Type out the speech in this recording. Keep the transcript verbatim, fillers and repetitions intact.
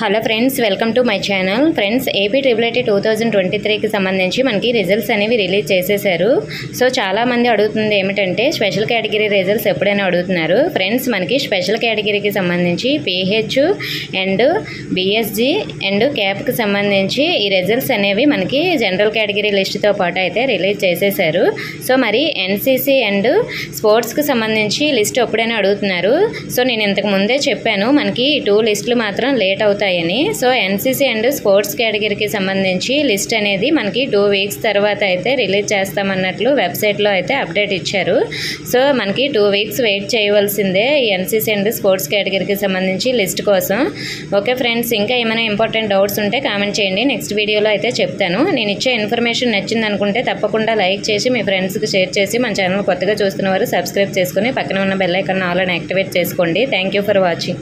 Hello friends, welcome to my channel. Friends, AP triple IT two thousand twenty three की संबंधी मन की results अभी रिलीज చేశారు। सो చాలా మంది అడుగుతుంది ఏమంటంటే స్పెషల్ కేటగిరీ రిజల్ట్స్ ఎప్పుడైనా అడుగుతున్నారు। फ्रेंड्स, मन की స్పెషల్ కేటగిరీకి సంబంధించి PH and BSG and CAP కి సంబంధించి ఈ రిజల్ట్స్ అనేవి मन की జనరల్ కేటగిరీ లిస్ట్ తో పాటు అయితే రిలీజ్ చేశారు। సో మరి ఎన్సీసీ అండ్ స్పోర్ట్స్ కి సంబంధించి లిస్ట్ ఎప్పుడైనా అడుగుతున్నారు। సో నేను ఇంతకు ముందే చెప్పాను मन की టూ లిస్టులు మాత్రం లేట్ అవుతాయి। So NCC and sports category की संबंधी लिस्ट अने मन की टू वीक्स तरह रिलीज़ वेबसाइट अपडेट इच्छारू। सो मन की टू वीक्स वेट चेयवलसिंदे एनसीसी एंड स्पोर्ट्स कैटगरी की संबंधी लिस्ट कोसम। ओके फ्रेंड्स, इंका एमैना इंपॉर्टेंट डाउट्स उंटे कामेंट चेयंडी, नेक्स्ट वीडियोलो अयिते चेप्तानु। नेनु इच्चे इन्फर्मेशन नच्चिंदी अनुकुंटे तप्पकुंडा लाइक चेसी मी फ्रेंड्स की शेर चेसी मन चैनल कोत्तगा चूस्तुन्न वारु सब्सक्राइब चेसुकोनि पक्कन उन्न बेल आइकन आल अनि एक्टिवेट चेसुकोंडी। Thank you for watching.